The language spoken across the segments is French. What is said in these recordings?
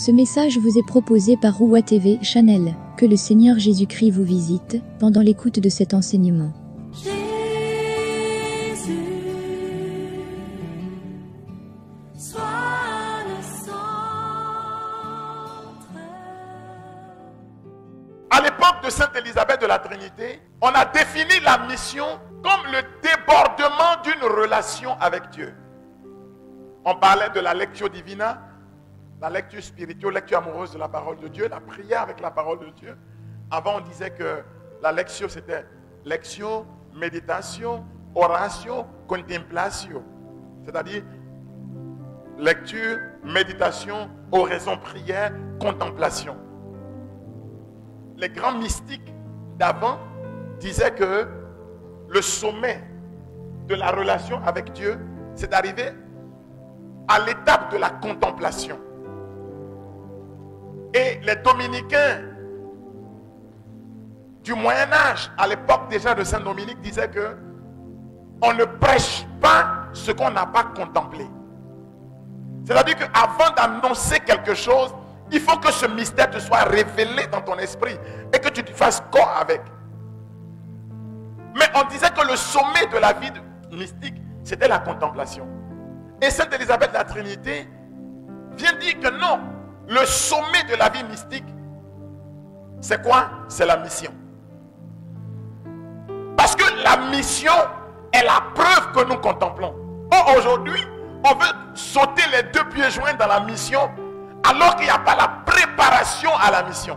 Ce message vous est proposé par Rouah TV Chanel. Que le Seigneur Jésus-Christ vous visite pendant l'écoute de cet enseignement. À l'époque de Sainte-Élisabeth de la Trinité, on a défini la mission comme le débordement d'une relation avec Dieu. On parlait de la Lectio Divina, la lecture spirituelle, lecture amoureuse de la parole de Dieu, la prière avec la parole de Dieu. Avant, on disait que la lectio, c'était lection, méditation, oration, contemplation. C'est-à-dire lecture, méditation, oraison, prière, contemplation. Les grands mystiques d'avant disaient que le sommet de la relation avec Dieu, c'est d'arriver à l'étape de la contemplation. Et les dominicains du Moyen-Âge, à l'époque déjà de Saint Dominique, disaient que on ne prêche pas ce qu'on n'a pas contemplé. C'est-à-dire qu'avant d'annoncer quelque chose, il faut que ce mystère te soit révélé dans ton esprit et que tu te fasses corps avec. Mais on disait que le sommet de la vie mystique, c'était la contemplation. Et Sainte Élisabeth de la Trinité vient dire que non, le sommet de la vie mystique, c'est quoi? C'est la mission. Parce que la mission est la preuve que nous contemplons. Or aujourd'hui, on veut sauter les deux pieds joints dans la mission alors qu'il n'y a pas la préparation à la mission.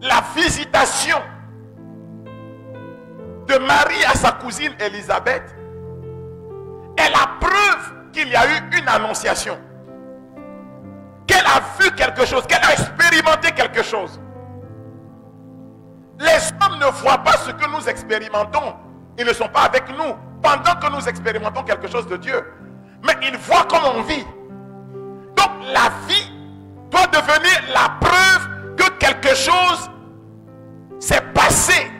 La visitation de Marie à sa cousine Élisabeth est la preuve qu'il y a eu une annonciation. Qu'elle a vu quelque chose, qu'elle a expérimenté quelque chose. Les hommes ne voient pas ce que nous expérimentons. Ils ne sont pas avec nous pendant que nous expérimentons quelque chose de Dieu. Mais ils voient comment on vit. Donc la vie doit devenir la preuve que quelque chose s'est passé.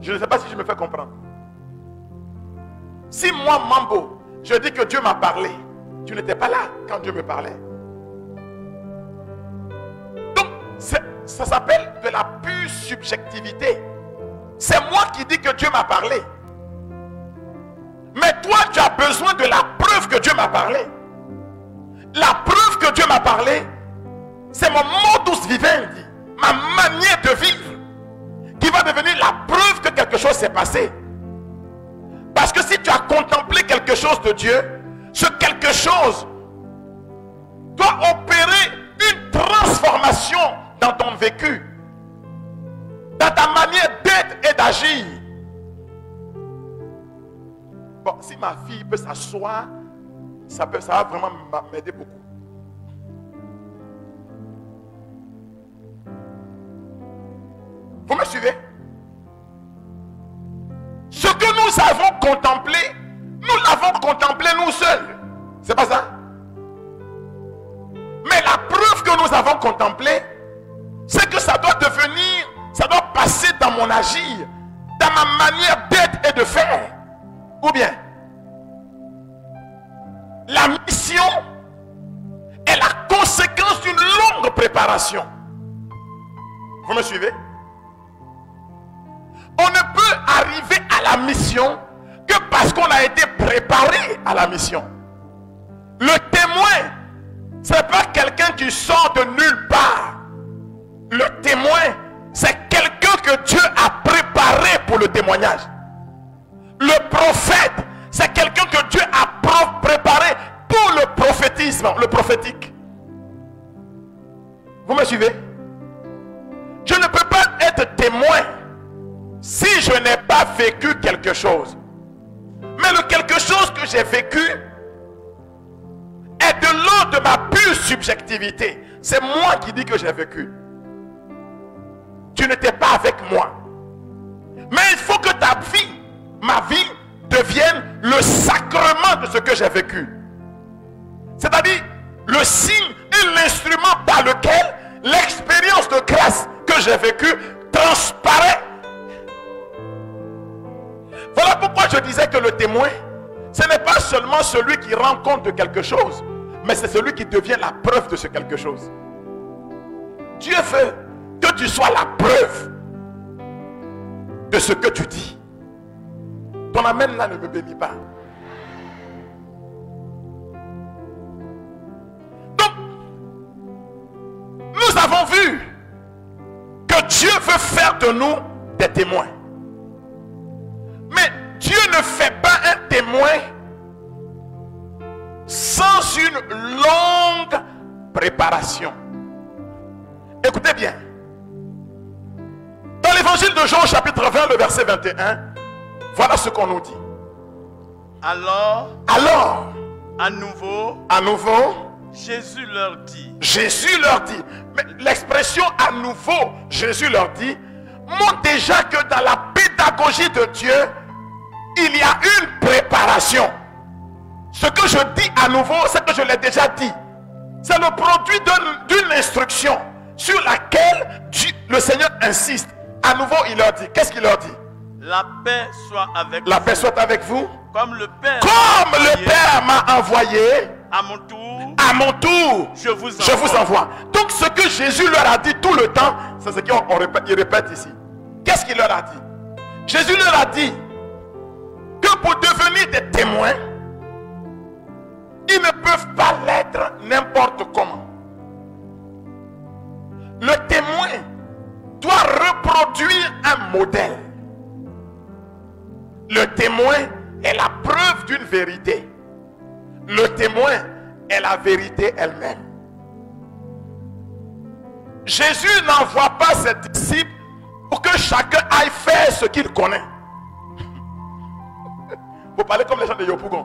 Je ne sais pas si je me fais comprendre. Si moi, Mambo, je dis que Dieu m'a parlé, tu n'étais pas là quand Dieu me parlait. Ça s'appelle de la pure subjectivité. C'est moi qui dis que Dieu m'a parlé. Mais toi, tu as besoin de la preuve que Dieu m'a parlé. La preuve que Dieu m'a parlé, c'est mon modus vivendi, ma manière de vivre, qui va devenir la preuve que quelque chose s'est passé. Parce que si tu as contemplé quelque chose de Dieu, ce quelque chose doit opérer une transformation dans ton vécu, dans ta manière d'être et d'agir. Bon, si ma fille peut s'asseoir, ça va vraiment m'aider beaucoup. Vous me suivez? Ce que nous avons contemplé, nous l'avons contemplé nous seuls. C'est pas ça? Mais la preuve que nous avons contemplée, c'est que ça doit devenir, ça doit passer dans mon agir, dans ma manière d'être et de faire. Ou bien, la mission est la conséquence d'une longue préparation. Vous me suivez? On ne peut arriver à la mission que parce qu'on a été préparé à la mission. Le témoin, ce n'est pas quelqu'un qui sort de nulle part. Le témoin, c'est quelqu'un que Dieu a préparé pour le témoignage. Le prophète, c'est quelqu'un que Dieu a préparé pour le prophétisme, le prophétique. Vous me suivez? Je ne peux pas être témoin si je n'ai pas vécu quelque chose. Mais le quelque chose que j'ai vécu est de l'ordre de ma pure subjectivité. C'est moi qui dis que j'ai vécu. Tu n'étais pas avec moi. Mais il faut que ta vie, ma vie, devienne le sacrement de ce que j'ai vécu. C'est-à-dire le signe et l'instrument par lequel l'expérience de grâce que j'ai vécue transparaît. Voilà pourquoi je disais que le témoin, ce n'est pas seulement celui qui rend compte de quelque chose, mais c'est celui qui devient la preuve de ce quelque chose. Dieu veut que tu sois la preuve de ce que tu dis. Ton amen là ne me bénit pas. Donc, nous avons vu que Dieu veut faire de nous des témoins. Mais Dieu ne fait pas un témoin sans une longue préparation. Écoutez bien. Dans l'évangile de Jean, chapitre 20, le verset 21, voilà ce qu'on nous dit. Alors, à nouveau, Jésus leur dit, mais l'expression à nouveau, Jésus leur dit, montre déjà que dans la pédagogie de Dieu, il y a une préparation. Ce que je dis à nouveau, c'est que je l'ai déjà dit. C'est le produit d'une instruction sur laquelle le Seigneur insiste. À nouveau, il leur dit. Qu'est-ce qu'il leur dit? La paix soit avec vous. La paix soit avec vous. Comme le Père m'a envoyé, à mon tour, je vous envoie. Donc ce que Jésus leur a dit tout le temps, c'est ce qu'il répète ici. Qu'est-ce qu'il leur a dit? Jésus leur a dit que pour devenir des témoins, ils ne peuvent pas l'être n'importe comment. Le témoin doit reproduire un modèle. Le témoin est la preuve d'une vérité. Le témoin est la vérité elle-même. Jésus n'envoie pas ses disciples pour que chacun aille faire ce qu'il connaît. Vous parlez comme les gens de Yopougon.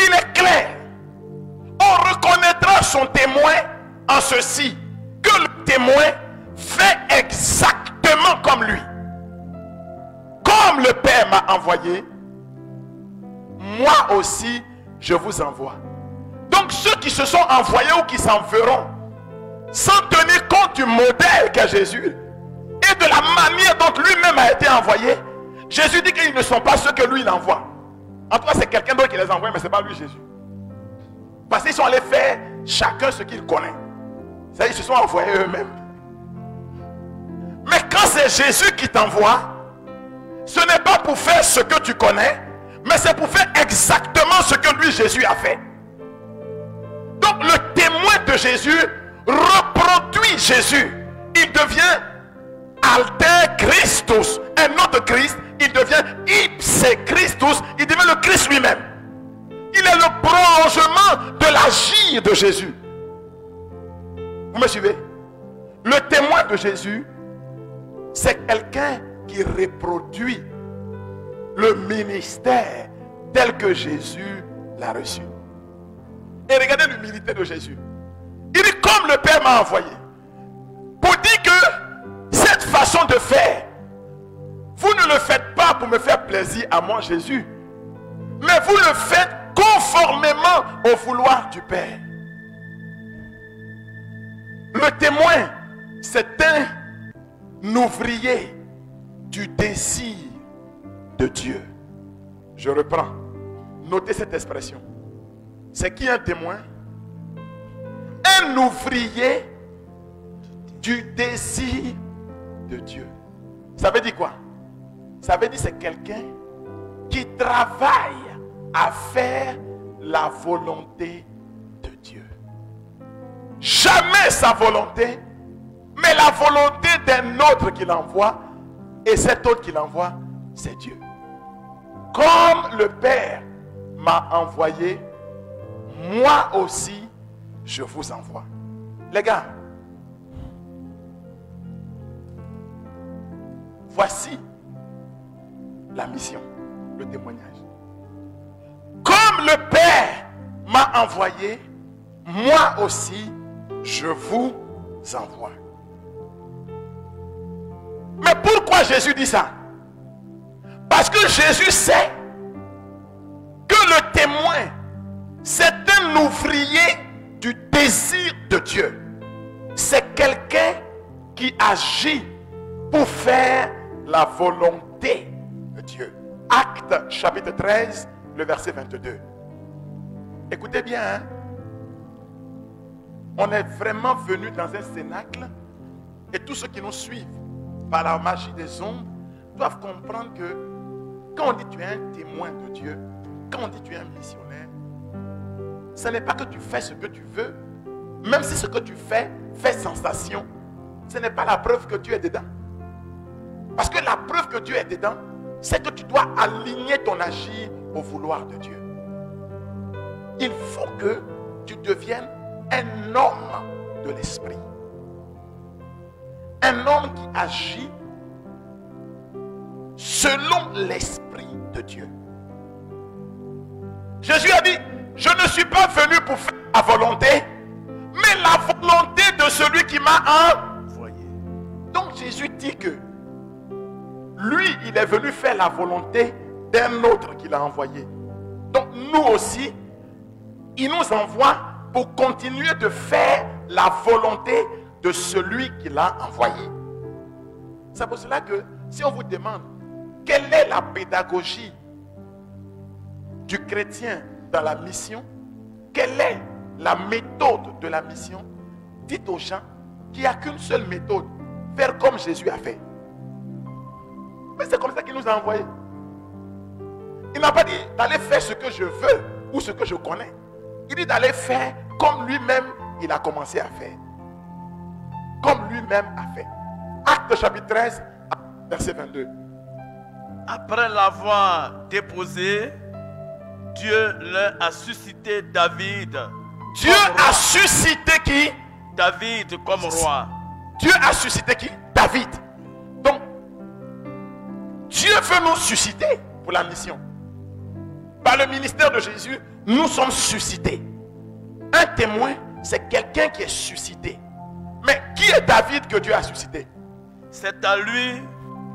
Il est clair. On reconnaîtra son témoin en ceci, que le témoin fait exactement comme lui. Comme le Père m'a envoyé, moi aussi je vous envoie. Donc ceux qui se sont envoyés ou qui s'enverront, sans tenir compte du modèle qu'est Jésus et de la manière dont lui-même a été envoyé, Jésus dit qu'ils ne sont pas ceux que lui il envoie. En tout cas, c'est quelqu'un d'autre qui les envoie, mais ce n'est pas lui Jésus. Parce qu'ils sont allés faire chacun ce qu'il connaît. C'est-à-dire qu'ils se sont envoyés eux-mêmes. Mais quand c'est Jésus qui t'envoie, ce n'est pas pour faire ce que tu connais, mais c'est pour faire exactement ce que lui Jésus a fait. Donc le témoin de Jésus reproduit Jésus. Il devient alter Christus, un autre Christ. Il devient ipse Christus. Il devient le Christ lui-même. Il est le prolongement de l'agir de Jésus. Vous me suivez? Le témoin de Jésus, c'est quelqu'un qui reproduit le ministère tel que Jésus l'a reçu. Et regardez l'humilité de Jésus. Il dit comme le Père m'a envoyé. Pour dire que cette façon de faire, vous ne le faites pas pour me faire plaisir à moi Jésus, mais vous le faites conformément au vouloir du Père. Le témoin, c'est un ouvrier du désir de Dieu. Je reprends. Notez cette expression. C'est qui un témoin? Un ouvrier du désir de Dieu. Ça veut dire quoi? Ça veut dire que c'est quelqu'un qui travaille à faire la volonté de Dieu. Jamais sa volonté, mais la volonté d'un autre qui l'envoie. Et cet autre qui l'envoie, c'est Dieu. Comme le Père m'a envoyé, moi aussi, je vous envoie. Les gars, voici la mission, le témoignage. Comme le Père m'a envoyé, moi aussi, je vous envoie. Mais pourquoi Jésus dit ça? Parce que Jésus sait que le témoin, c'est un ouvrier du désir de Dieu. C'est quelqu'un qui agit pour faire la volonté de Dieu. Actes chapitre 13, le verset 22. Écoutez bien, hein? On est vraiment venu dans un cénacle et tous ceux qui nous suivent par la magie des ondes doivent comprendre que quand on dit tu es un témoin de Dieu, quand on dit tu es un missionnaire, ce n'est pas que tu fais ce que tu veux, même si ce que tu fais fait sensation, ce n'est pas la preuve que Dieu est dedans. Parce que la preuve que Dieu est dedans, c'est que tu dois aligner ton agir au vouloir de Dieu. Il faut que tu deviennes un homme de l'esprit. Un homme qui agit selon l'esprit de Dieu. Jésus a dit, je ne suis pas venu pour faire la volonté, mais la volonté de celui qui m'a envoyé. Donc Jésus dit que lui, il est venu faire la volonté d'un autre qui l'a envoyé. Donc nous aussi, il nous envoie pour continuer de faire la volonté de celui qui l'a envoyé. C'est pour cela que si on vous demande quelle est la pédagogie du chrétien dans la mission, quelle est la méthode de la mission, dites aux gens qu'il n'y a qu'une seule méthode, faire comme Jésus a fait. Mais c'est comme ça qu'il nous a envoyés. Il n'a pas dit d'aller faire ce que je veux ou ce que je connais. Il dit d'aller faire comme lui-même il a commencé à faire. Comme lui-même a fait. Acte chapitre 13, verset 22. Après l'avoir déposé, Dieu leur a suscité David. Dieu a suscité qui? David comme roi. Dieu a suscité qui? David. Donc, Dieu veut nous susciter pour la mission. Par le ministère de Jésus, nous sommes suscités. Un témoin, c'est quelqu'un qui est suscité. Mais qui est David que Dieu a suscité? C'est à lui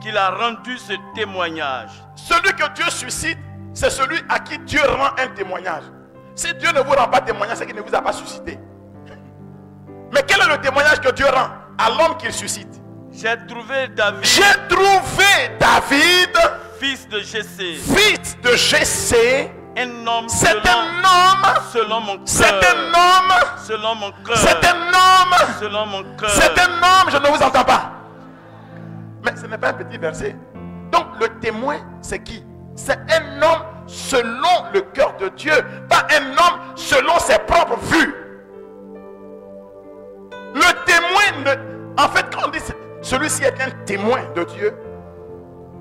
qu'il a rendu ce témoignage. Celui que Dieu suscite, c'est celui à qui Dieu rend un témoignage. Si Dieu ne vous rend pas témoignage, c'est qu'il ne vous a pas suscité. Mais quel est le témoignage que Dieu rend à l'homme qu'il suscite? J'ai trouvé David. J'ai trouvé David, fils de Jessé. Fils de Jessé. Un homme selon mon cœur. C'est un homme selon mon cœur. C'est un homme selon mon cœur. C'est un homme, je ne vous entends pas. Mais ce n'est pas un petit verset. Donc le témoin, c'est qui? C'est un homme selon le cœur de Dieu, pas un homme selon ses propres vues. Le témoin, en fait, quand on dit celui-ci est un témoin de Dieu,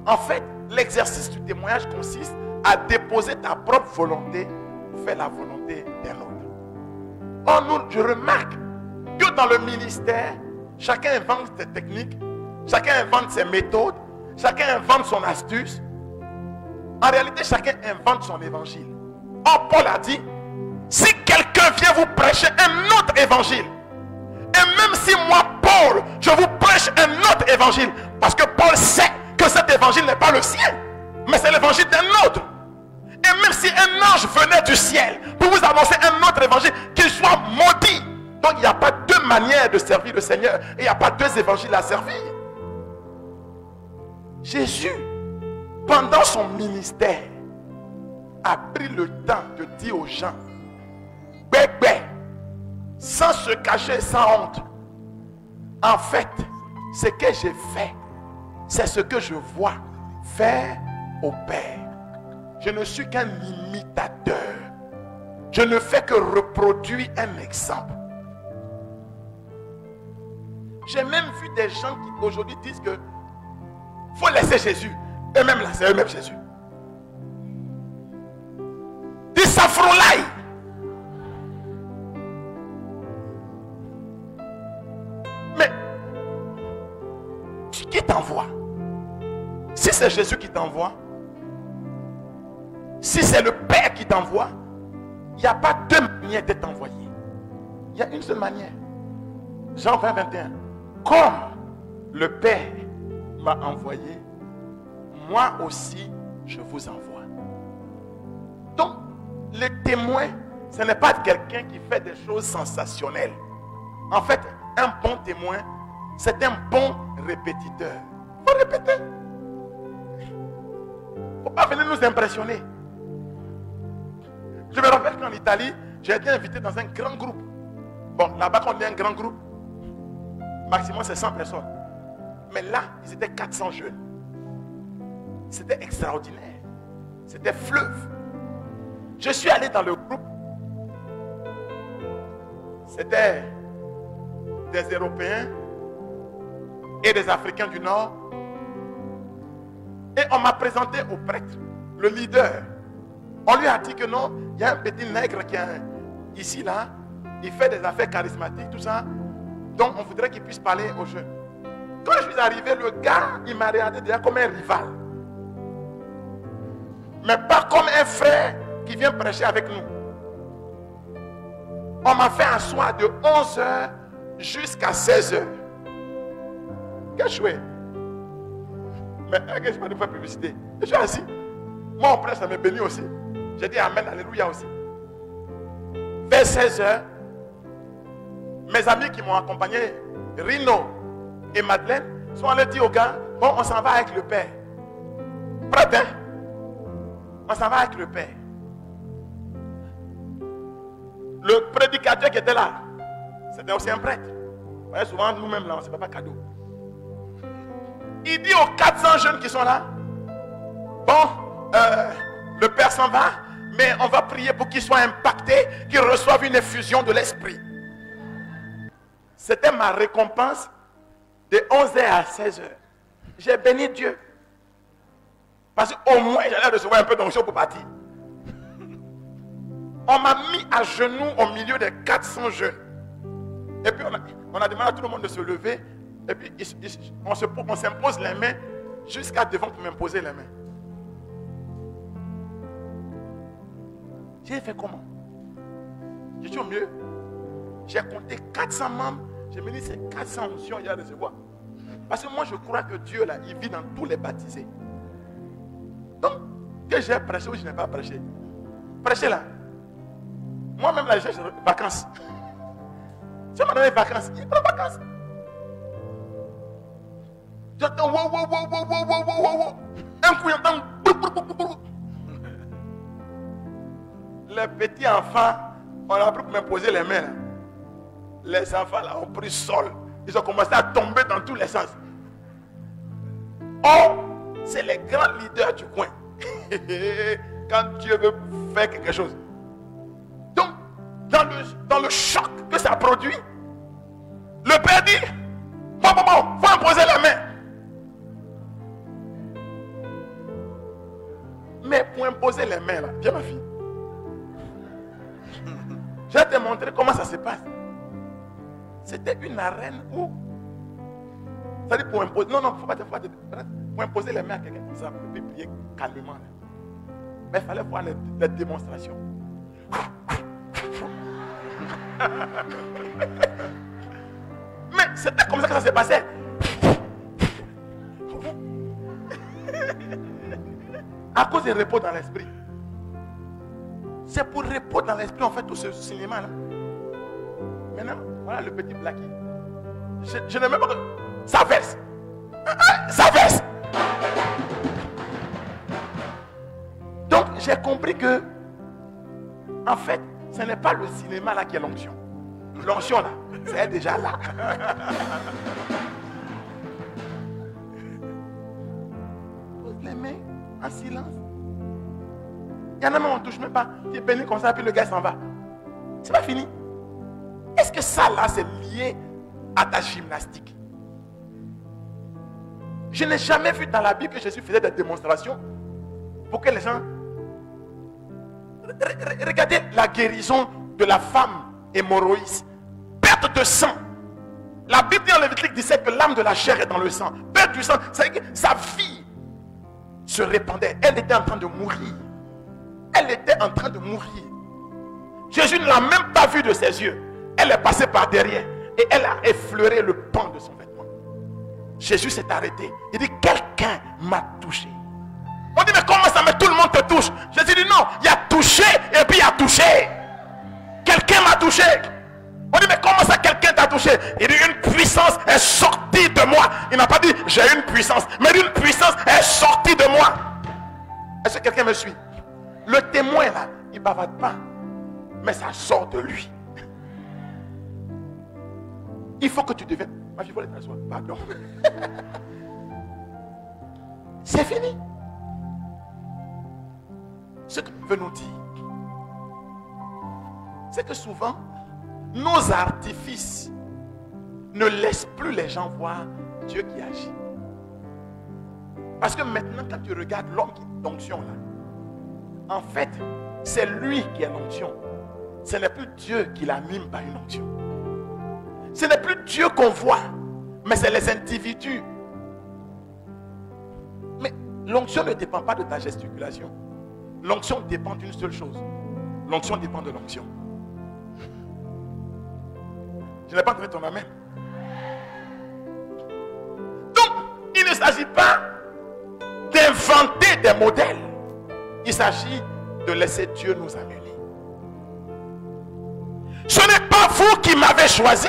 en fait, l'exercice du témoignage consiste à déposer ta propre volonté pour faire la volonté d'un autre. Je remarque que dans le ministère, chacun invente ses techniques, chacun invente ses méthodes, chacun invente son astuce. En réalité, chacun invente son évangile. Or, Paul a dit, si quelqu'un vient vous prêcher un autre évangile, et même si moi, Paul, je vous prêche un autre évangile, parce que Paul sait que cet évangile n'est pas le sien, mais c'est l'évangile d'un autre. Et même si un ange venait du ciel pour vous annoncer un autre évangile, qu'il soit maudit. Donc, il n'y a pas deux manières de servir le Seigneur, et il n'y a pas deux évangiles à servir. Jésus, pendant son ministère, a pris le temps de dire aux gens, bébé, sans se cacher, sans honte, en fait, ce que j'ai fait, c'est ce que je vois faire au Père. Je ne suis qu'un imitateur. Je ne fais que reproduire un exemple. J'ai même vu des gens qui aujourd'hui disent que faut laisser Jésus. Eux-mêmes là, c'est eux-mêmes Jésus. Dis ça, frôlaille. Mais qui t'envoie? Si c'est Jésus qui t'envoie, si c'est le Père qui t'envoie, il n'y a pas deux manières d'être envoyé. Il y a une seule manière. Jean 20, 21. Comme le Père m'a envoyé, moi aussi, je vous envoie. Donc, le témoin, ce n'est pas quelqu'un qui fait des choses sensationnelles. En fait, un bon témoin, c'est un bon répétiteur. Il faut répéter. Il ne faut pas venir nous impressionner. Je me rappelle qu'en Italie, j'ai été invité dans un grand groupe. Bon, là-bas, quand on est un grand groupe, maximum c'est 100 personnes. Mais là, ils étaient 400 jeunes. C'était extraordinaire. C'était fleuve. Je suis allé dans le groupe. C'était des Européens et des Africains du Nord. Et on m'a présenté au prêtre, le leader. On lui a dit que non, il y a un petit nègre qui est ici, là. Il fait des affaires charismatiques, tout ça. Donc on voudrait qu'il puisse parler aux jeunes. Quand je suis arrivé, le gars, il m'a regardé déjà comme un rival. Mais pas comme un frère qui vient prêcher avec nous. On m'a fait asseoir de 11 h jusqu'à 16 h. Quel chouette. Mais je ne vais pas publicité. Je suis assis. Moi, on prêche, ça me bénit aussi. J'ai dit Amen, Alléluia aussi. Vers 16 h, mes amis qui m'ont accompagné, Rino et Madeleine, sont allés dire au gars, bon, on s'en va avec le père. Prête, hein? On s'en va avec le père. Le prédicateur qui était là, c'était aussi un prêtre. Vous voyez, souvent nous-mêmes là, on ne se fait pas cadeau. Il dit aux 400 jeunes qui sont là, bon, le père s'en va, mais on va prier pour qu'ils soient impactés, qu'ils reçoivent une effusion de l'esprit. C'était ma récompense de 11 h à 16 h. J'ai béni Dieu. Parce qu'au moins, j'allais recevoir un peu d'onction pour partir. On m'a mis à genoux au milieu des 400 jeunes. Et puis, on a demandé à tout le monde de se lever. Et puis, on s'impose les mains jusqu'à devant pour m'imposer les mains. J'ai fait comment? Je suis au mieux. J'ai compté 400 membres. Je me dis, c'est 400 onctions qu'il y a à recevoir. Parce que moi, je crois que Dieu, là, il vit dans tous les baptisés. Donc, que j'ai prêché ou je n'ai pas prêché. Prêcher là. Moi-même, là, je cherche vacances. Si on m'a donné vacances, il prend vacances. J'entends, wow, wow, wow, wow, wow, wow, wow, wow. Un coup, j'entends, les petits enfants, on a pris pour m'imposer les mains. Là. Les enfants là ont pris sol. Ils ont commencé à tomber dans tous les sens. Oh, c'est les grands leaders du coin. Quand Dieu veut faire quelque chose. Donc, dans le choc que ça produit, le père dit, bon, il faut imposer la main. Mais pour imposer les mains, là, viens ma fille. Je vais te montrer comment ça se passe. C'était une arène où... C'est-à-dire pour imposer... Non, non, il ne faut pas te faire... Pour imposer les mains à quelqu'un comme ça, on peut prier calmement. Mais il fallait voir les démonstrations. Mais c'était comme ça que ça s'est passé. À cause du repos dans l'esprit. C'est pour repos dans l'esprit, on fait tout ce cinéma là. Maintenant, voilà le petit blacky. Je ne mets pas que... Ça verse. Ça verse. Donc, j'ai compris que... En fait, ce n'est pas le cinéma là qui est l'onction. L'onction là, c'est déjà là. Pose les mains en silence. Il y en a même, on ne touche même pas. Tu es béni comme ça, puis le gars s'en va. C'est pas fini. Est-ce que ça, là, c'est lié à ta gymnastique? Je n'ai jamais vu dans la Bible que Jésus faisait des démonstrations pour que les gens... Regardez la guérison de la femme hémorroïde. Perte de sang. La Bible dit en Lévitique 17 que l'âme de la chair est dans le sang. Perte du sang, c'est que sa vie se répandait. Elle était en train de mourir. Elle était en train de mourir. Jésus ne l'a même pas vue de ses yeux. Elle est passée par derrière et elle a effleuré le pan de son vêtement. Jésus s'est arrêté. Il dit, quelqu'un m'a touché. On dit, mais comment ça, mais tout le monde te touche? Jésus dit, non, il a touché et puis il a touché. Quelqu'un m'a touché. On dit, mais comment ça, quelqu'un t'a touché? Il dit, une puissance est sortie de moi. Il n'a pas dit, j'ai une puissance, mais une puissance est sortie de moi. Est-ce que quelqu'un me suit? Le témoin, là, il ne bavarde pas, mais ça sort de lui. Il faut que tu deviennes... Ma fille, pardon. C'est fini. Ce que veut nous dire, c'est que souvent, nos artifices ne laissent plus les gens voir Dieu qui agit. Parce que maintenant, quand tu regardes l'homme qui est d'onction là, en fait, c'est lui qui est l'onction. Ce n'est plus Dieu qui la mime par une onction. Ce n'est plus Dieu qu'on voit, mais c'est les individus. Mais l'onction ne dépend pas de ta gesticulation. L'onction dépend d'une seule chose. L'onction dépend de l'onction. Je n'ai pas trouvé ton amen. Donc, il ne s'agit pas d'inventer des modèles. Il s'agit de laisser Dieu nous amener. Ce n'est pas vous qui m'avez choisi.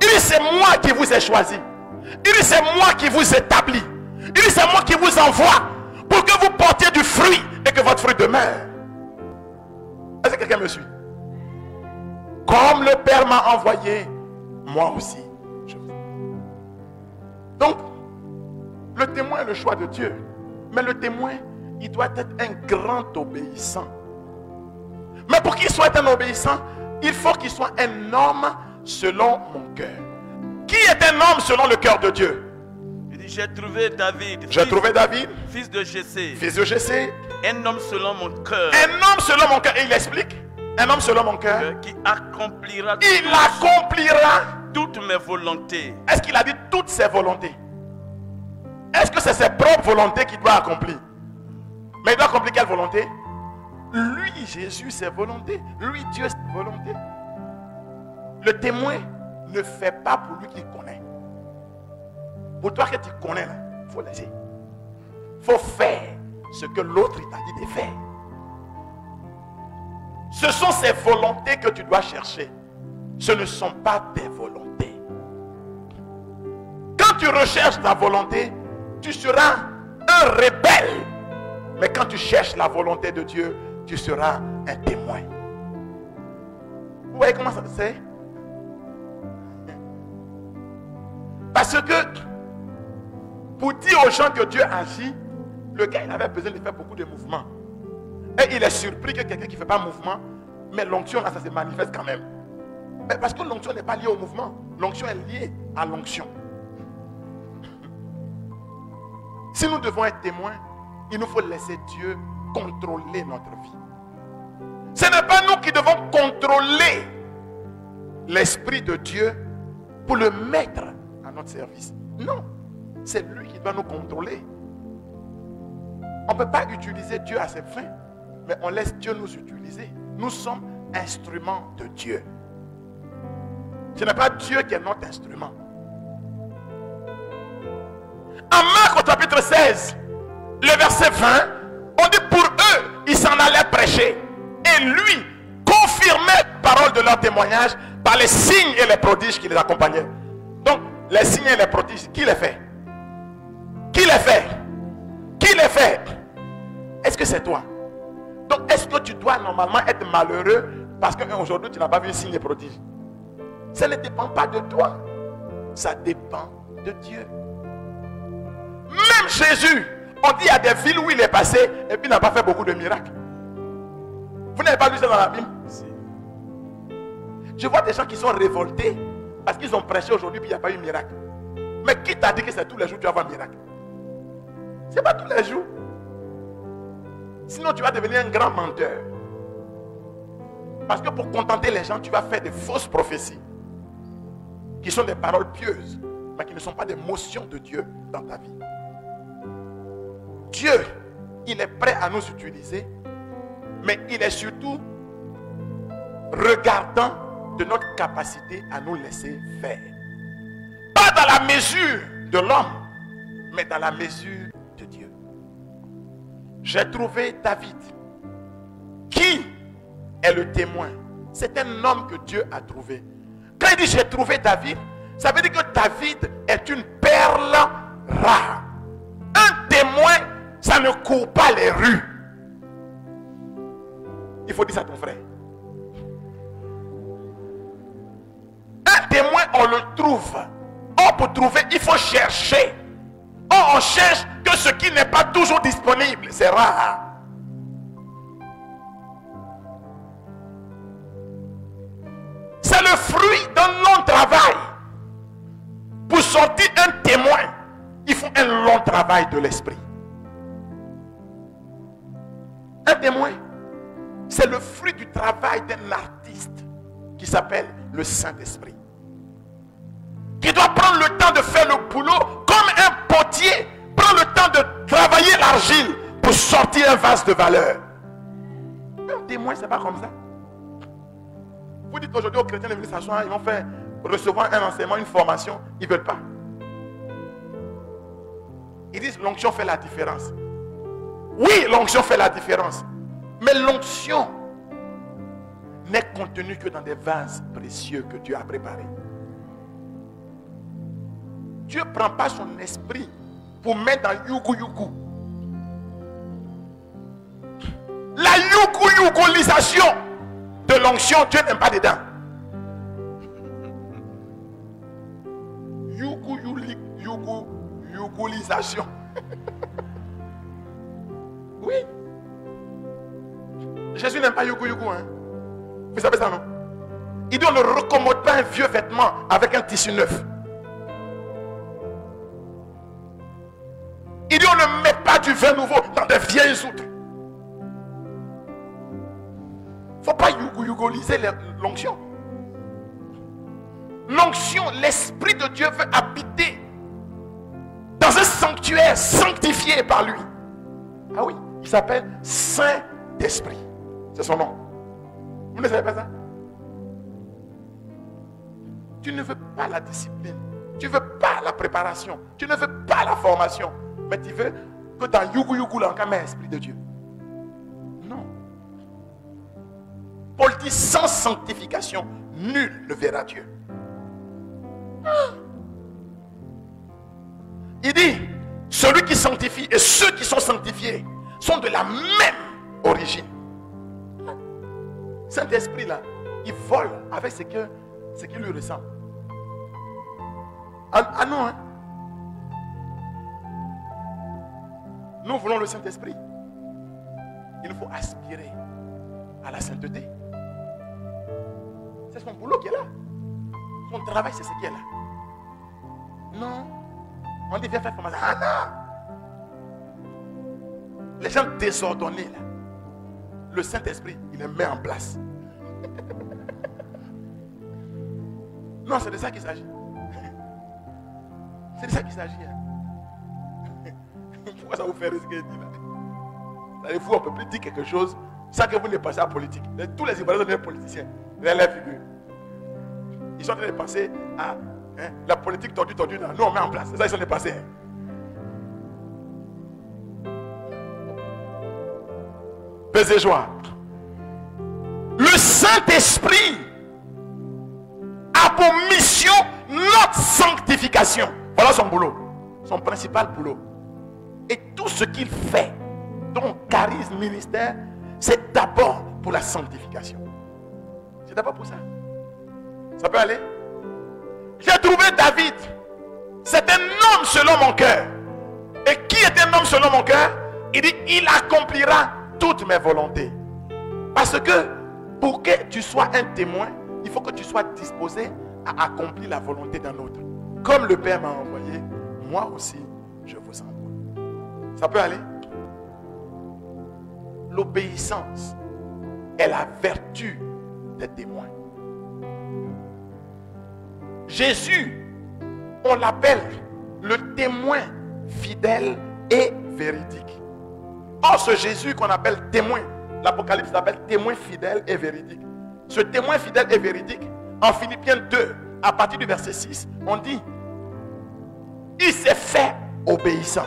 Il dit, c'est moi qui vous ai choisi. Il dit, c'est moi qui vous établis. Il dit, c'est moi qui vous envoie pour que vous portiez du fruit et que votre fruit demeure. Est-ce que quelqu'un me suit? Comme le Père m'a envoyé, moi aussi. Donc, le témoin est le choix de Dieu. Mais le témoin, il doit être un grand obéissant. Mais pour qu'il soit un obéissant, il faut qu'il soit un homme selon mon cœur. Qui est un homme selon le cœur de Dieu? Il dit, j'ai trouvé David. J'ai trouvé David, fils de Jessé. Fils de Jessé. Un homme selon mon cœur. Un homme selon mon cœur. Et il explique. Un homme selon mon cœur. Qui accomplira. Il accomplira toutes mes volontés. Est-ce qu'il a dit toutes ses volontés? Est-ce que c'est ses propres volontés qu'il doit accomplir? Mais il doit accomplir quelle volonté? Lui, Jésus, ses volontés. Lui, Dieu, ses volontés. Le témoin ne fait pas pour lui qu'il connaît. Pour toi que tu connais, il faut laisser. Il faut faire ce que l'autre t'a dit de faire. Ce sont ses volontés que tu dois chercher. Ce ne sont pas tes volontés. Quand tu recherches ta volonté, tu seras un rebelle. Mais quand tu cherches la volonté de Dieu, tu seras un témoin. Vous voyez comment ça c'est? Parce que pour dire aux gens que Dieu agit, le gars il avait besoin de faire beaucoup de mouvements. Et il est surpris que quelqu'un qui ne fait pas mouvement, mais l'onction là ça se manifeste quand même. Mais parce que l'onction n'est pas liée au mouvement, l'onction est liée à l'onction. Si nous devons être témoins, il nous faut laisser Dieu contrôler notre vie. Ce n'est pas nous qui devons contrôler l'Esprit de Dieu pour le mettre à notre service. Non, c'est lui qui doit nous contrôler. On ne peut pas utiliser Dieu à ses fins, mais on laisse Dieu nous utiliser. Nous sommes instruments de Dieu. Ce n'est pas Dieu qui est notre instrument. En Marc au chapitre 16, le verset 20, on dit pour eux, ils s'en allaient prêcher. Et lui confirmait la parole de leur témoignage par les signes et les prodiges qui les accompagnaient. Donc, les signes et les prodiges, qui les fait? Qui les fait? Qui les fait? Est-ce que c'est toi? Donc, est-ce que tu dois normalement être malheureux parce qu'aujourd'hui tu n'as pas vu signes et prodiges? Ça ne dépend pas de toi. Ça dépend de Dieu. Même Jésus, on dit il y a des villes où il est passé et puis il n'a pas fait beaucoup de miracles. Vous n'avez pas lu ça dans la Bible? Si. Je vois des gens qui sont révoltés parce qu'ils ont prêché aujourd'hui et il n'y a pas eu miracle. Mais qui t'a dit que c'est tous les jours que tu vas avoir un miracle? Ce n'est pas tous les jours. Sinon tu vas devenir un grand menteur. Parce que pour contenter les gens, tu vas faire des fausses prophéties qui sont des paroles pieuses mais qui ne sont pas des motions de Dieu dans ta vie. Dieu, il est prêt à nous utiliser, mais il est surtout regardant de notre capacité à nous laisser faire. Pas dans la mesure de l'homme, mais dans la mesure de Dieu. J'ai trouvé David. Qui est le témoin? C'est un homme que Dieu a trouvé. Quand il dit j'ai trouvé David, ça veut dire que David est une perle rare. Un témoin, ça ne court pas les rues. Il faut dire ça à ton frère. Un témoin, on le trouve. On peut trouver, il faut chercher. On cherche que ce qui n'est pas toujours disponible. C'est rare. C'est le fruit d'un long travail. Pour sortir un témoin, il faut un long travail de l'esprit. Un témoin, c'est le fruit du travail d'un artiste qui s'appelle le Saint-Esprit. Qui doit prendre le temps de faire le boulot comme un potier prend le temps de travailler l'argile pour sortir un vase de valeur. Un témoin, c'est pas comme ça. Vous dites aujourd'hui aux chrétiens de venir s'asseoir, ils vont faire recevoir un enseignement, une formation, ils ne veulent pas. Ils disent l'onction fait la différence. Oui, l'onction fait la différence. Mais l'onction n'est contenue que dans des vases précieux que Dieu a préparés. Dieu ne prend pas son esprit pour mettre dans yugu-yugu. La yugu-yugolisation de l'onction, Dieu n'aime pas dedans. Yugu-yugolisation. Oui. Jésus n'aime pas yugu-yugu. Hein? Vous savez ça, non? Il dit on ne recommande pas un vieux vêtement avec un tissu neuf. Il dit on ne met pas du vin nouveau dans des vieilles outres. Il ne faut pas yugoliser l'onction. L'onction, l'Esprit de Dieu veut habiter dans un sanctuaire sanctifié par lui. Ah oui, il s'appelle Saint-Esprit. C'est son nom. Vous ne savez pas ça? Tu ne veux pas la discipline. Tu ne veux pas la préparation. Tu ne veux pas la formation. Mais tu veux que dans yugu-yugu, là, quand même, l'Esprit de Dieu. Non. Paul dit, sans sanctification, nul ne verra Dieu. Il dit, celui qui sanctifie et ceux qui sont sanctifiés sont de la même origine. Saint-Esprit, là, il vole avec ce qui lui ressemble. Ah non, hein? Nous voulons le Saint-Esprit. Il nous faut aspirer à la sainteté. C'est son boulot qui est là. Son travail, c'est ce qui est là. Non. On dit, viens faire formation. Ah non. Les gens désordonnés, là. Le Saint-Esprit, il les met en place. Non, c'est de ça qu'il s'agit. C'est de ça qu'il s'agit. Hein. Pourquoi ça vous fait risquer de dire là? Vous, on ne peut plus dire quelque chose sans que vous ne passez à la politique. Tous les Ivoiriens sont des politiciens. Ils sont en train de passer à hein, la politique tordue. Nous, on met en place. C'est ça, ils sont dépassés. Hein. Pesez joie. Le Saint-Esprit a pour mission notre sanctification. Voilà son boulot. Son principal boulot. Et tout ce qu'il fait, dont charisme, ministère, c'est d'abord pour la sanctification. C'est d'abord pour ça. Ça peut aller? J'ai trouvé David. C'est un homme selon mon cœur. Et qui est un homme selon mon cœur? Il dit, il accomplira toutes mes volontés. Parce que pour que tu sois un témoin, il faut que tu sois disposé à accomplir la volonté d'un autre. Comme le Père m'a envoyé, moi aussi, je vous envoie. Ça peut aller? L'obéissance est la vertu des témoins. Jésus, on l'appelle le témoin fidèle et véridique. Or, ce Jésus qu'on appelle témoin, l'Apocalypse l'appelle témoin fidèle et véridique. Ce témoin fidèle et véridique, en Philippiens 2, à partir du verset 6, on dit, il s'est fait obéissant.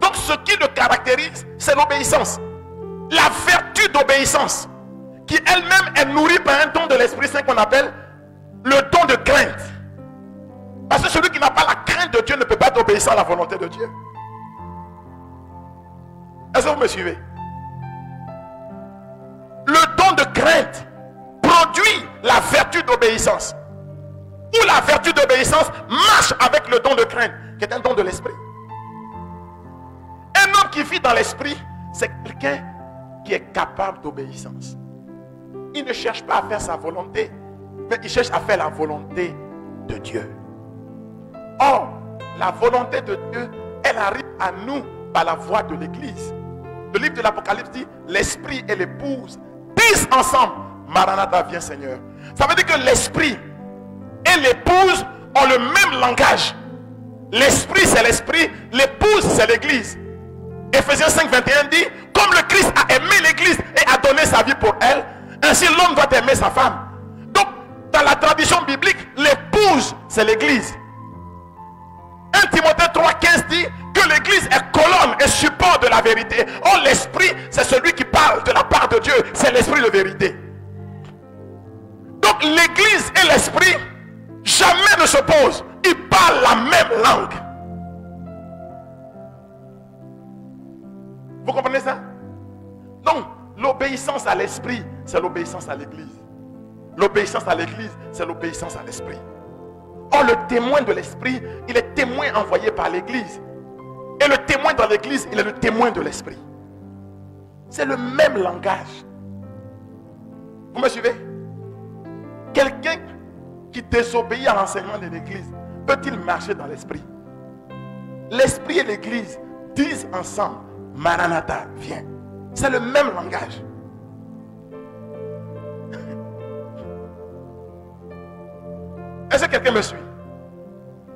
Donc ce qui le caractérise, c'est l'obéissance. La vertu d'obéissance, qui elle-même est nourrie par un don de l'Esprit Saint qu'on appelle le don de crainte. Parce que celui qui n'a pas la crainte de Dieu ne peut pas être obéissant à la volonté de Dieu. Est-ce que vous me suivez? la vertu d'obéissance. Où la vertu d'obéissance marche avec le don de crainte, qui est un don de l'esprit. Un homme qui vit dans l'esprit, c'est quelqu'un qui est capable d'obéissance. Il ne cherche pas à faire sa volonté, mais il cherche à faire la volonté de Dieu. Or, la volonté de Dieu, elle arrive à nous par la voie de l'Église. Le livre de l'Apocalypse dit, l'Esprit et l'Épouse disent ensemble, Maranatha, viens Seigneur. Ça veut dire que l'Esprit et l'Épouse ont le même langage. L'Esprit c'est l'Esprit, l'Épouse c'est l'Église. Ephésiens 5:21 dit, comme le Christ a aimé l'Église et a donné sa vie pour elle, ainsi l'homme doit aimer sa femme. Donc, dans la tradition biblique, l'épouse, c'est l'Église. 1 Timothée 3:15 dit que l'Église est colonne et support de la vérité. Or, l'Esprit, c'est celui qui parle de la part de Dieu. C'est l'Esprit de vérité. Donc, l'Église et l'Esprit, jamais ne s'opposent. Ils parlent la même langue. Vous comprenez ça? Donc, l'obéissance à l'Esprit, c'est l'obéissance à l'Église. L'obéissance à l'Église, c'est l'obéissance à l'Esprit. Or, le témoin de l'Esprit, il est témoin envoyé par l'Église. Et le témoin dans l'Église, il est le témoin de l'Esprit. C'est le même langage. Vous me suivez? Quelqu'un qui désobéit à l'enseignement de l'Église, peut-il marcher dans l'Esprit? L'Esprit et l'Église disent ensemble, Maranatha, viens. C'est le même langage. Est-ce que quelqu'un me suit?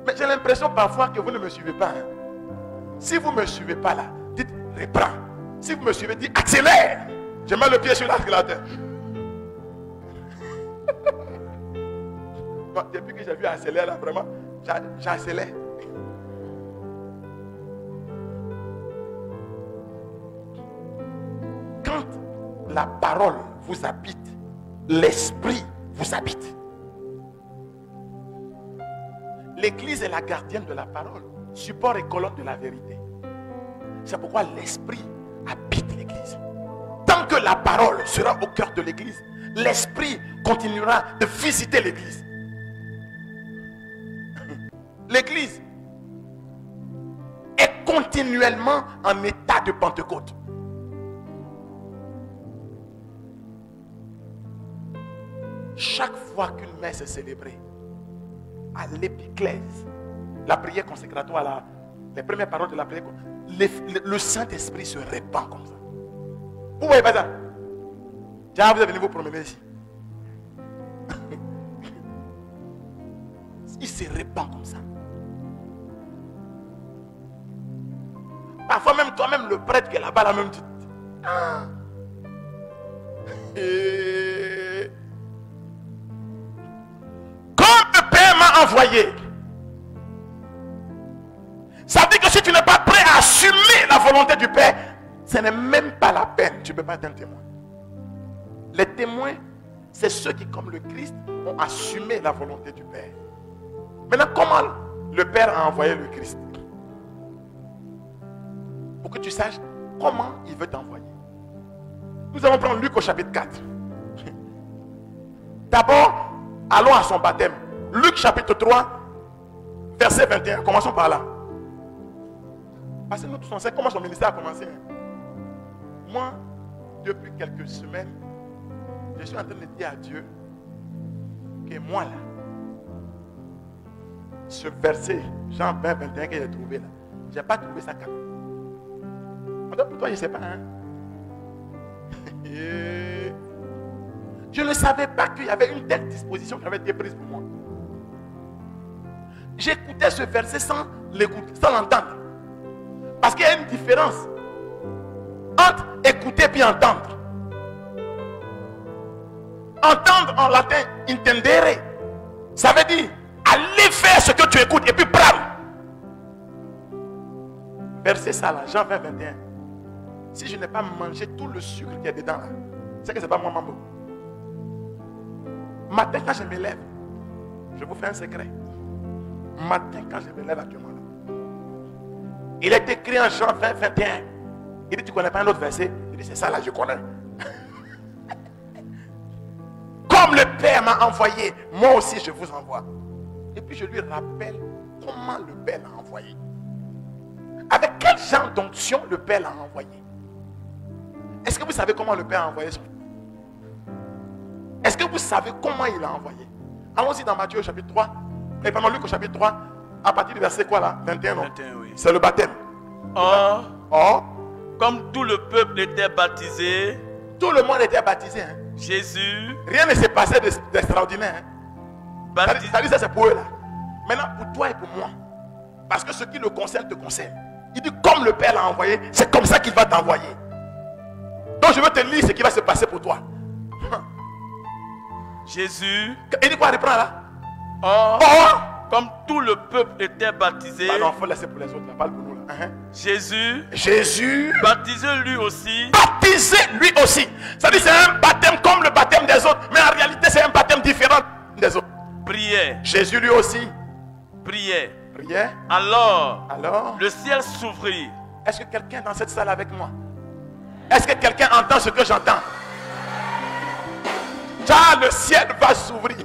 Mais j'ai l'impression parfois que vous ne me suivez pas. Hein? Si vous ne me suivez pas là, dites reprends. Si vous me suivez, dites accélère. Je mets le pied sur l'accélérateur. Bon, depuis que j'ai vu accélère là, vraiment, j'accélère. Quand la parole vous habite, l'esprit vous habite. L'église est la gardienne de la parole, support et colonne de la vérité. C'est pourquoi l'esprit habite l'église. Tant que la parole sera au cœur de l'église, l'esprit continuera de visiter l'église. L'église est continuellement en état de Pentecôte. Chaque fois qu'une messe est célébrée, à l'épiclèse, la prière consécratoire, les premières paroles de la prière, le Saint-Esprit se répand comme ça. Vous voyez pas ça? Tiens, vous êtes venu vous promener ici. Il se répand comme ça. Parfois même toi-même, le prêtre qui est là-bas, la même dit. Ah. Et... envoyé. Ça veut dire que si tu n'es pas prêt à assumer la volonté du Père, ce n'est même pas la peine. Tu ne peux pas être un témoin. Les témoins, c'est ceux qui, comme le Christ, ont assumé la volonté du Père. Maintenant, comment le Père a envoyé le Christ? Pour que tu saches comment il veut t'envoyer. Nous allons prendre Luc au chapitre 4. D'abord, allons à son baptême. Luc chapitre 3, verset 21. Commençons par là. Parce que nous tous on sait comment son ministère a commencé. Moi, depuis quelques semaines, je suis en train de dire à Dieu que moi là, ce verset, Jean 20, 21 que j'ai trouvé là, je n'ai pas trouvé ça capable. Pour toi, je ne sais pas. Hein? Je ne savais pas qu'il y avait une telle disposition qui avait été prise pour moi. J'écoutais ce verset sans l'écouter, sans l'entendre. Parce qu'il y a une différence entre écouter et entendre. Entendre en latin, intendere, ça veut dire aller faire ce que tu écoutes et puis prendre. Verset ça là, Jean 20, 21. Si je n'ai pas mangé tout le sucre qu'il y a dedans là, c'est que ce n'est pas moi, Mambo. Matin quand je me lève, je vous fais un secret. Matin quand je me lève actuellement, il est écrit en Jean 20, 21. Il dit, tu ne connais pas un autre verset? Il dit, c'est ça là, je connais. Comme le Père m'a envoyé, moi aussi je vous envoie. Et puis je lui rappelle comment le Père l'a envoyé. Avec quel genre d'onction le Père l'a envoyé. Est-ce que vous savez comment le Père a envoyé son Fils? Est-ce que vous savez comment il l'a envoyé? Allons-y dans Matthieu au chapitre 3. Et pendant Luc au chapitre 3, à partir du verset quoi là? 21, non? 21, oui. C'est le baptême. Or, comme tout le peuple était baptisé, tout le monde était baptisé. Hein? Jésus. Rien ne s'est passé d'extraordinaire. Hein? Ça dit ça, c'est pour eux là. Maintenant, pour toi et pour moi. Parce que ce qui le concerne te concerne. Il dit comme le Père l'a envoyé, c'est comme ça qu'il va t'envoyer. Donc je veux te lire ce qui va se passer pour toi. Jésus. Il dit quoi? Reprends là. Or, comme tout le peuple était baptisé. Bah non, il faut laisser pour les autres là, pas pour nous là. Hein? Jésus. Baptisé lui aussi. Baptisé lui aussi. Ça dit c'est un baptême comme le baptême des autres. Mais en réalité c'est un baptême différent des autres. Prière. Jésus lui aussi. Prière. Prière. Alors, le ciel s'ouvrit. Est-ce que quelqu'un dans cette salle avec moi? Est-ce que quelqu'un entend ce que j'entends? Car le ciel va s'ouvrir.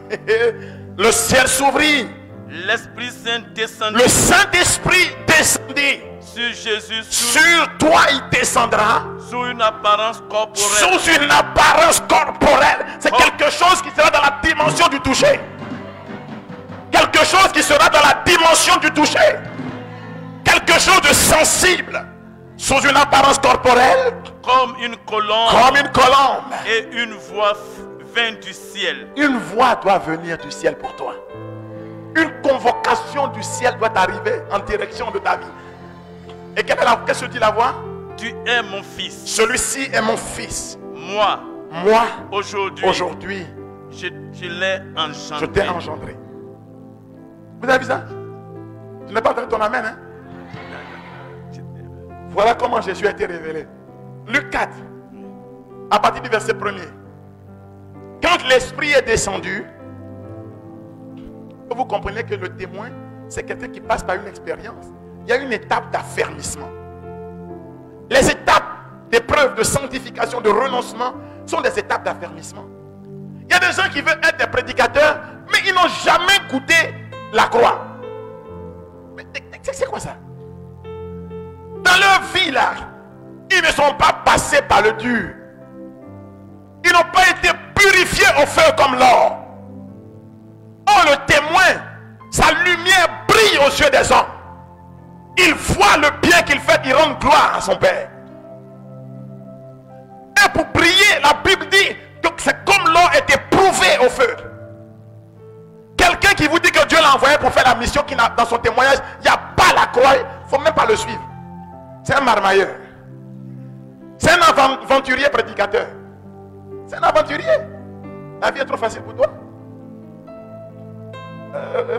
Le ciel s'ouvrit. L'Esprit Saint descendit. Le Saint-Esprit descendit. Sur Jésus. Sur toi il descendra. Sous une apparence corporelle. Sous une apparence corporelle. C'est quelque chose qui sera dans la dimension du toucher. Quelque chose qui sera dans la dimension du toucher. Quelque chose de sensible. Sous une apparence corporelle. Comme une colombe. Comme une colombe. Et une voix vint du ciel. Une voix doit venir du ciel pour toi. Une convocation du ciel doit arriver en direction de ta vie. Et qu'est-ce que dit la voix? Tu es mon fils. Celui-ci est mon fils. Moi, aujourd'hui, je l'ai engendré. Je t'ai engendré. Vous avez vu ça? Tu n'as pas entendu ton amen, hein? Voilà comment Jésus a été révélé. Luc 4, à partir du verset 1er. Quand l'Esprit est descendu, vous comprenez que le témoin, c'est quelqu'un qui passe par une expérience. Il y a une étape d'affermissement. Les étapes d'épreuve, de sanctification, de renoncement sont des étapes d'affermissement. Il y a des gens qui veulent être des prédicateurs, mais ils n'ont jamais goûté la croix. Mais c'est quoi ça? Dans leur vie là, ils ne sont pas passés par le dur. Ils n'ont pas été purifiés au feu comme l'or. Oh, le témoin, sa lumière brille aux yeux des hommes. Il voit le bien qu'il fait, il rend gloire à son Père. Et pour briller, la Bible dit que c'est comme l'or est éprouvé au feu. Quelqu'un qui vous dit que Dieu l'a envoyé pour faire la mission, qui dans son témoignage, il n'y a pas la croix, il ne faut même pas le suivre. C'est un marmailleur. C'est un aventurier prédicateur. C'est un aventurier. La vie est trop facile pour toi.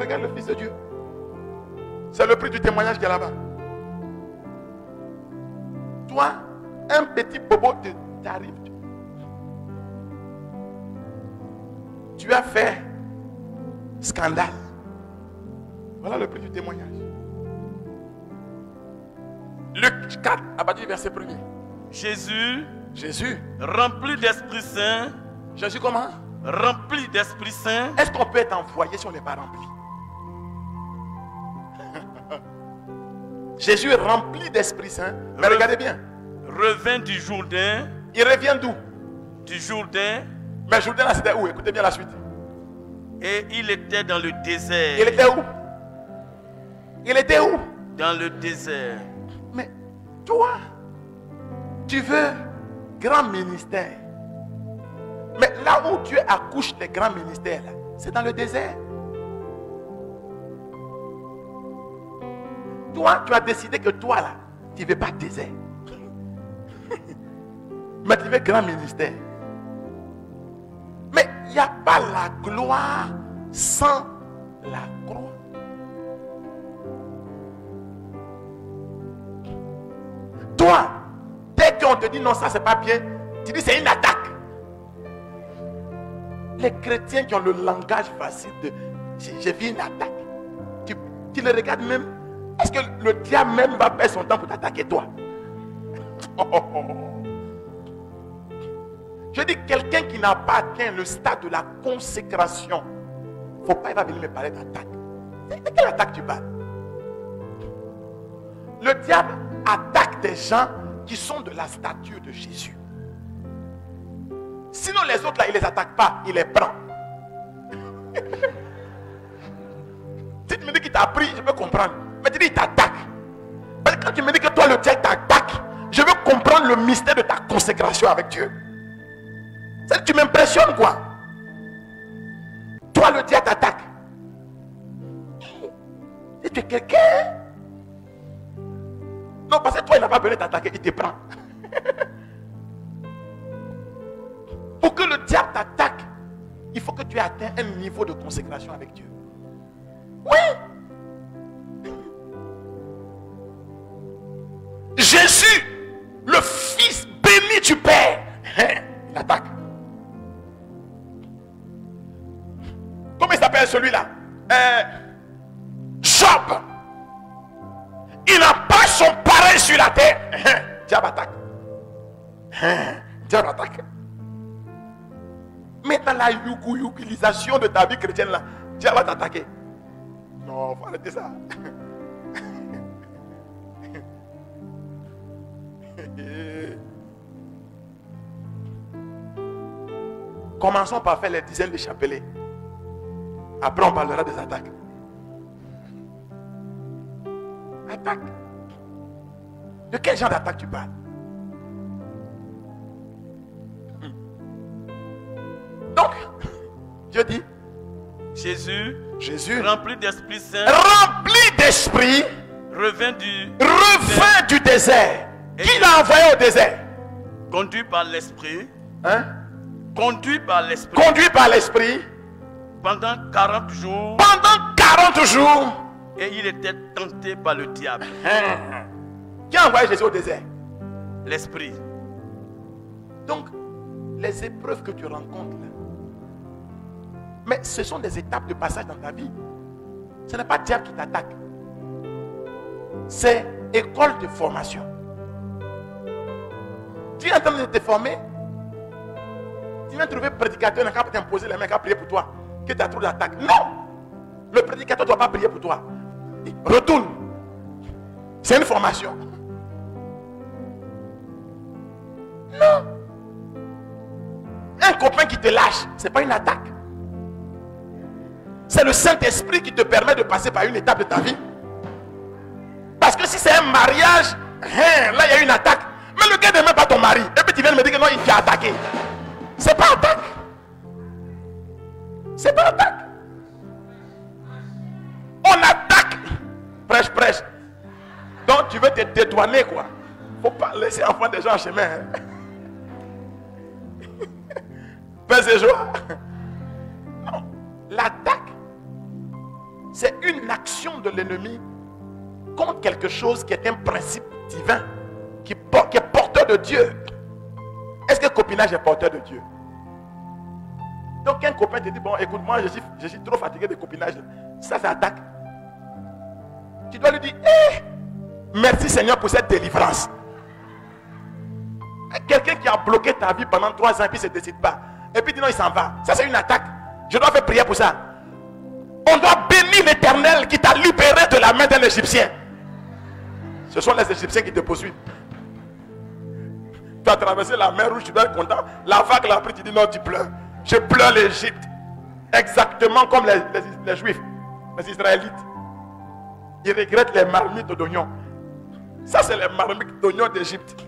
Regarde le Fils de Dieu. C'est le prix du témoignage qu'il y a là-bas. Toi, un petit bobo t'arrive. Tu as fait scandale. Voilà le prix du témoignage. Luc 4, à partir du verset 1er. Jésus, rempli d'Esprit Saint. Jésus comment? Rempli d'Esprit Saint. Est-ce qu'on peut être envoyé si on n'est pas rempli? Jésus est rempli d'Esprit Saint. Mais regardez bien. Revint du Jourdain. Il revient d'où? Du Jourdain. Mais Jourdain là c'était où? Écoutez bien la suite. Et il était dans le désert. Il était où? Il était où? Dans le désert. Mais toi, tu veux grand ministère. Mais là où Dieu accouche les grands ministères, c'est dans le désert. Toi, tu as décidé que toi, là, tu ne veux pas désert. Mais tu veux grand ministère. Mais il n'y a pas la gloire sans la croix. Toi, dès qu'on te dit non, ça, c'est pas bien, tu dis c'est une attaque. Les chrétiens qui ont le langage facile de j'ai vu une attaque, tu le regardes même. Est-ce que le diable même va perdre son temps pour t'attaquer toi? Je dis, quelqu'un qui n'a pas atteint le stade de la consécration, il ne faut pas, il va venir me parler d'attaque. De quelle attaque tu parles? Le diable attaque des gens qui sont de la stature de Jésus. Sinon les autres là, il ne les attaque pas, il les prend. Si tu me dis qu'il t'a pris, je peux comprendre. Mais tu dis qu'il t'attaque. Parce que quand tu me dis que toi le diable t'attaque, je veux comprendre le mystère de ta consécration avec Dieu. C'est que tu m'impressionnes quoi. Toi le diable t'attaque. Et tu es quelqu'un. Non, parce que toi il n'a pas besoin t'attaquer, il te prend. Pour que le diable t'attaque, il faut que tu aies atteint un niveau de consécration avec Dieu. Oui. Jésus, le Fils béni du Père, il attaque. Comment il s'appelle celui-là? Job. Il n'a pas son pareil sur la terre. Diable attaque. Diable attaque. Mais dans la yugilisation de ta vie chrétienne, là, Dieu va t'attaquer. Non, il faut arrêter ça. Commençons par faire les dizaines de chapelets. Après, on parlera des attaques. Attaque. De quel genre d'attaque tu parles? Donc, Dieu dit, Jésus rempli d'Esprit Saint, revint du désert. Qui l'a envoyé au désert? Conduit par l'Esprit. Hein? Conduit par l'Esprit. Pendant 40 jours. Et il était tenté par le diable. Hein? Qui a envoyé Jésus au désert? L'Esprit. Donc, les épreuves que tu rencontres là, mais ce sont des étapes de passage dans ta vie. Ce n'est pas le diable qui t'attaque. C'est école de formation. Tu es en train de te former. Tu viens trouver un prédicateur, il n'a qu'à t'imposer les mains, qu'à prier pour toi. Que tu as trop d'attaque. Non! Le prédicateur ne doit pas prier pour toi. Il retourne. C'est une formation. Non! Un copain qui te lâche, ce n'est pas une attaque. C'est le Saint-Esprit qui te permet de passer par une étape de ta vie. Parce que si c'est un mariage, hein, là il y a une attaque. Mais le gars n'aime pas ton mari. Et puis tu viens me dire que non, il t'a attaqué. C'est pas attaque. C'est pas attaque. On attaque. Prêche. Donc tu veux te dédouaner quoi. Faut pas laisser enfant des gens en chemin. Hein. Pèse et joie. Non. L'attaque, c'est une action de l'ennemi contre quelque chose qui est un principe divin, qui est porteur de Dieu. Est-ce que le copinage est porteur de Dieu? Donc un copain te dit, bon écoute, moi je suis trop fatigué de copinage. Ça, c'est attaque. Tu dois lui dire, eh, merci Seigneur pour cette délivrance. Quelqu'un qui a bloqué ta vie pendant 3 ans, puis ne se décide pas. Et puis dit non, il s'en va. Ça, c'est une attaque. Je dois faire prière pour ça. On doit bénir l'Éternel qui t'a libéré de la main d'un Égyptien. Ce sont les Égyptiens qui te poursuivent. Tu as traversé la mer rouge, tu dois être content. La vague l'a pris, tu dis non, tu pleures. Je pleure l'Égypte. Exactement comme les Juifs, les Israélites. Ils regrettent les marmites d'oignons. Ça, c'est les marmites d'oignons d'Égypte.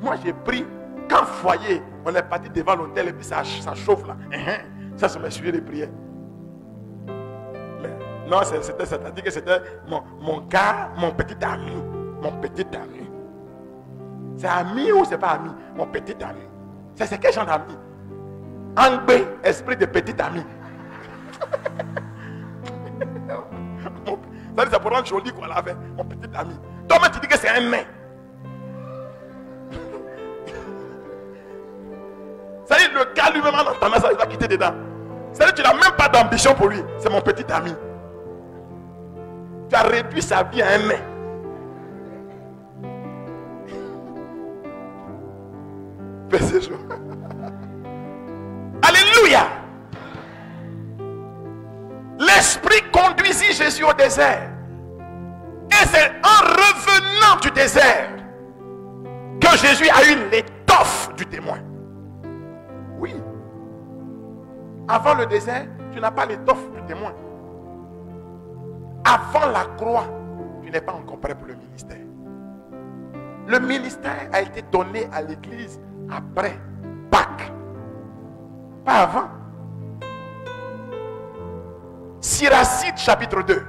Moi, j'ai pris qu'un foyer. On est parti devant l'hôtel et puis ça chauffe là. Ça, c'est mes sujets de prière. Mais non, c'est-à-dire que c'était mon gars, mon petit ami. C'est ami ou c'est pas ami? Mon petit ami. C'est quel genre d'ami? Angbé, esprit de petit ami. Ça pour rendre joli quoi là, mon petit ami. Toi-même, tu dis que c'est un nain. C'est-à-dire le gars lui-même en entendant ça, il va quitter dedans. C'est-à-dire tu n'as même pas d'ambition pour lui. C'est mon petit ami. Tu as réduit sa vie à un nain. Pèse joie. Alléluia. L'Esprit conduisit Jésus au désert. Et c'est en revenant du désert que Jésus a eu l'étoffe du témoin. Oui. Avant le désert, tu n'as pas l'étoffe du témoin. Avant la croix, tu n'es pas encore prêt pour le ministère. Le ministère a été donné à l'Église après Pâques. Pas avant. Siracide chapitre 2.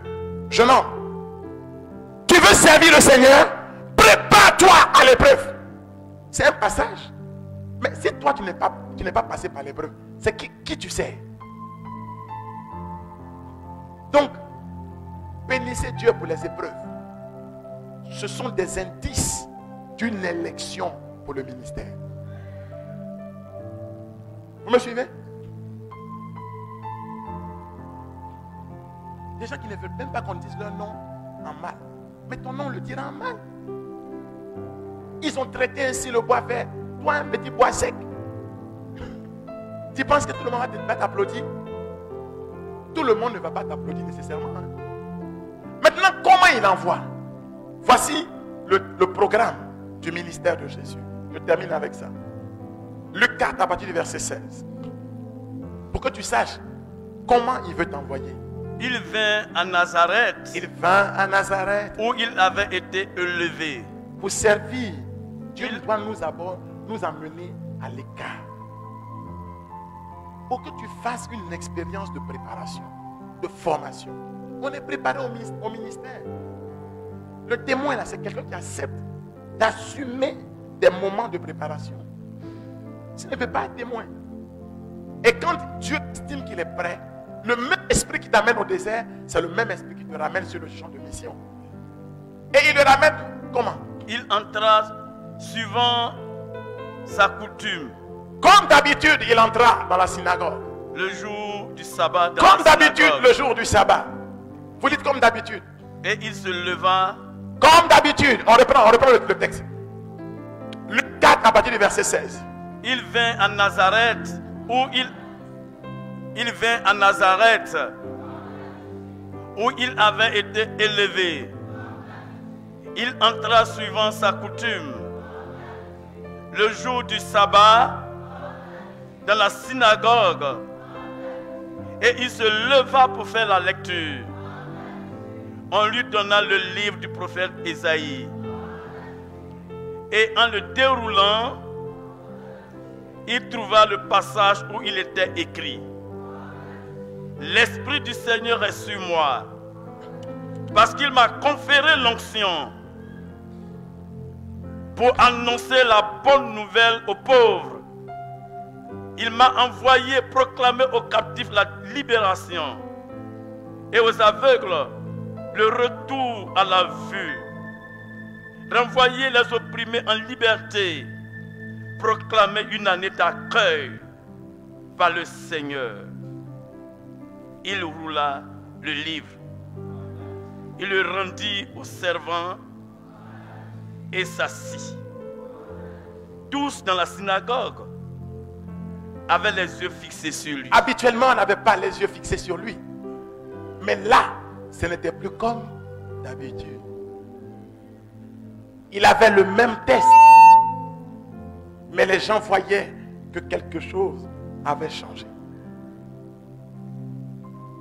Jeune homme, tu veux servir le Seigneur? Prépare-toi à l'épreuve. C'est un passage. Mais si toi tu n'es pas passé par l'épreuve, c'est qui tu sais? Donc, bénissez Dieu pour les épreuves. Ce sont des indices d'une élection pour le ministère. Vous me suivez? Des gens qui ne veulent même pas qu'on dise leur nom en mal. Mais ton nom le dira en mal. Ils ont traité ainsi le bois vert. Toi, un petit bois sec. Tu penses que tout le monde va t'applaudir? Tout le monde ne va pas t'applaudir nécessairement. Hein? Maintenant, comment il envoie? Voici le programme du ministère de Jésus. Je termine avec ça. Luc 4 à partir du verset 16. Pour que tu saches comment il veut t'envoyer. Il vint à Nazareth. Il vint à Nazareth. Où il avait été élevé. Pour servir. Dieu doit nous amener à l'écart. Pour que tu fasses une expérience de préparation, de formation. On est préparé au ministère. Le témoin là, c'est quelqu'un qui accepte d'assumer des moments de préparation. Ce ne peut pas être témoin. Et quand Dieu estime qu'il est prêt, le même esprit qui t'amène au désert, c'est le même esprit qui te ramène sur le champ de mission. Et il le ramène comment? Il entra suivant sa coutume. Comme d'habitude, il entra dans la synagogue. Le jour du sabbat. Comme d'habitude, le jour du sabbat. Vous dites comme d'habitude. Et il se leva. Comme d'habitude. On reprend le texte. Luc 4 à partir du verset 16. Il vint à Nazareth où il vint à Nazareth où il avait été élevé. Il entra suivant sa coutume le jour du sabbat dans la synagogue et il se leva pour faire la lecture. On lui donna le livre du prophète Isaïe et en le déroulant il trouva le passage où il était écrit: l'Esprit du Seigneur est sur moi parce qu'il m'a conféré l'onction pour annoncer la bonne nouvelle aux pauvres. Il m'a envoyé proclamer aux captifs la libération et aux aveugles le retour à la vue, renvoyer les opprimés en liberté, proclamer une année d'accueil par le Seigneur. Il roula le livre, il le rendit au servant et s'assit. Tous dans la synagogue avaient les yeux fixés sur lui. Habituellement, on n'avait pas les yeux fixés sur lui. Mais là, ce n'était plus comme d'habitude. Il avait le même test. Mais les gens voyaient que quelque chose avait changé.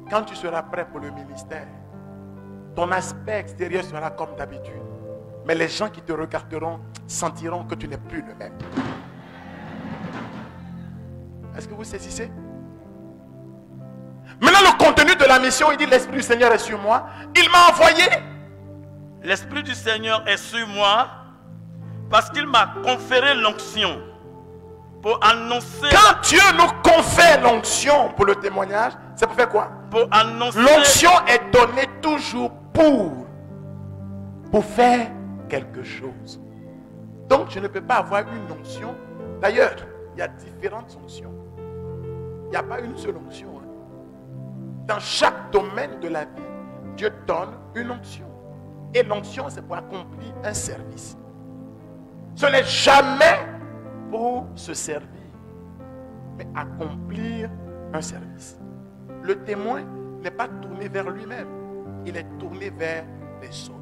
Quand tu seras prêt pour le ministère, ton aspect extérieur sera comme d'habitude. Mais les gens qui te regarderont sentiront que tu n'es plus le même. Est-ce que vous saisissez? Maintenant, le contenu de la mission, il dit: l'Esprit du Seigneur est sur moi. Il m'a envoyé. L'Esprit du Seigneur est sur moi parce qu'il m'a conféré l'onction pour annoncer. Quand Dieu nous confère l'onction pour le témoignage, c'est pour faire quoi? Pour annoncer. L'onction est donnée toujours pour faire quelque chose. Donc, je ne peux pas avoir une onction. D'ailleurs, il y a différentes onctions. Il n'y a pas une seule onction. Dans chaque domaine de la vie, Dieu donne une onction. Et l'onction, c'est pour accomplir un service. Ce n'est jamais pour se servir, mais accomplir un service. Le témoin n'est pas tourné vers lui-même, il est tourné vers les autres.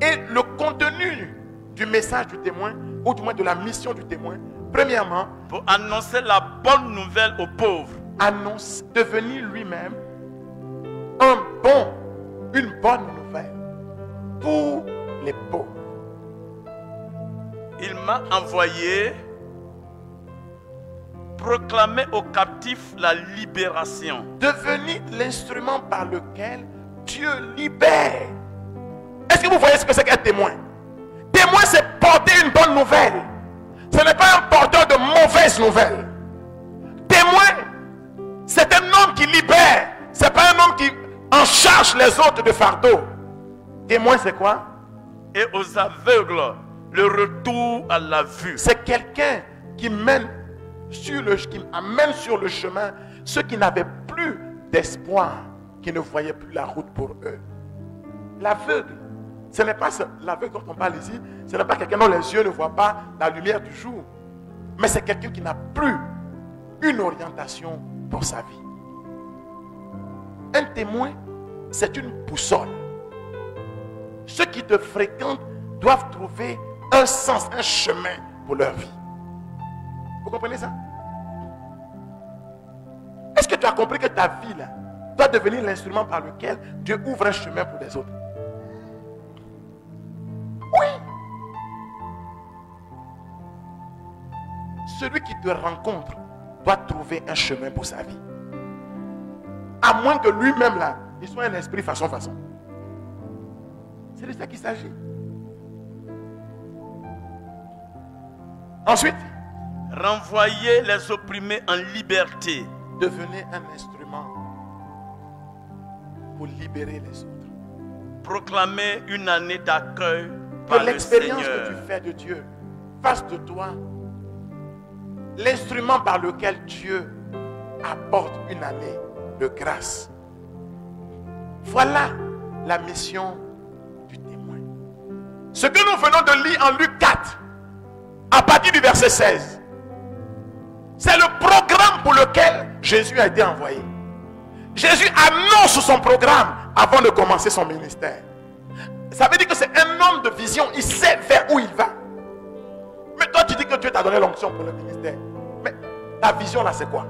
Et le contenu du message du témoin, ou du moins de la mission du témoin, premièrement, pour annoncer la bonne nouvelle aux pauvres, annonce, devenir lui-même une bonne nouvelle pour les pauvres. Il m'a envoyé proclamer aux captifs la libération. Devenir l'instrument par lequel Dieu libère. Est-ce que vous voyez ce que c'est qu'être témoin? Témoin, c'est porter une bonne nouvelle. Ce n'est pas un porteur de mauvaises nouvelles. Témoin, c'est un homme qui libère. Ce n'est pas un homme qui en charge les autres de fardeau. Témoin, c'est quoi? Et aux aveugles, le retour à la vue. C'est quelqu'un qui mène qui amène sur le chemin ceux qui n'avaient plus d'espoir, qui ne voyaient plus la route pour eux. L'aveugle, ce n'est pas l'aveugle dont on parle ici, ce n'est pas quelqu'un dont les yeux ne voient pas la lumière du jour, mais c'est quelqu'un qui n'a plus une orientation pour sa vie. Un témoin, c'est une boussole. Ceux qui te fréquentent doivent trouver un sens, un chemin pour leur vie. Vous comprenez ça? Est-ce que tu as compris que ta vie là doit devenir l'instrument par lequel Dieu ouvre un chemin pour les autres? Oui. Celui qui te rencontre doit trouver un chemin pour sa vie. À moins que lui-même là, il soit un esprit façon. C'est de ça qu'il s'agit. Ensuite, renvoyer les opprimés en liberté. Devenez un instrument pour libérer les autres. Proclamer une année d'accueil par le Seigneur. Que l'expérience que tu fais de Dieu fasse de toi l'instrument par lequel Dieu apporte une année de grâce. Voilà la mission du témoin. Ce que nous venons de lire en Luc 4, à partir du verset 16, c'est le programme pour lequel Jésus a été envoyé. Jésus annonce son programme avant de commencer son ministère. Ça veut dire que c'est un homme de vision, il sait vers où il va. Mais toi tu dis que Dieu t'a donné l'onction pour le ministère, mais ta vision là c'est quoi?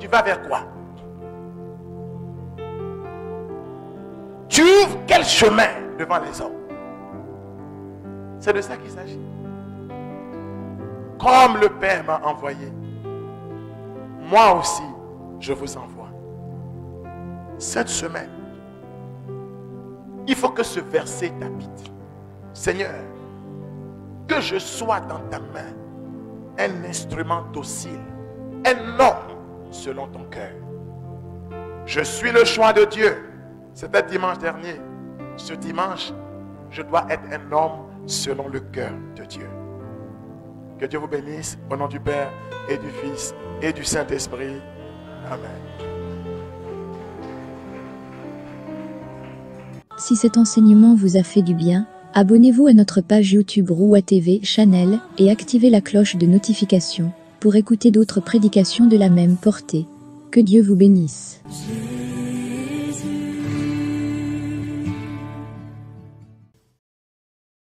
Tu vas vers quoi? Tu ouvres quel chemin devant les hommes? C'est de ça qu'il s'agit. Comme le Père m'a envoyé, moi aussi, je vous envoie. Cette semaine, il faut que ce verset t'habite. Seigneur, que je sois dans ta main un instrument docile, un homme selon ton cœur. Je suis le choix de Dieu. C'était dimanche dernier. Ce dimanche, je dois être un homme selon le cœur de Dieu. Que Dieu vous bénisse au nom du Père et du Fils et du Saint-Esprit. Amen. Si cet enseignement vous a fait du bien, abonnez-vous à notre page YouTube Rouah TV Chanel et activez la cloche de notification pour écouter d'autres prédications de la même portée. Que Dieu vous bénisse.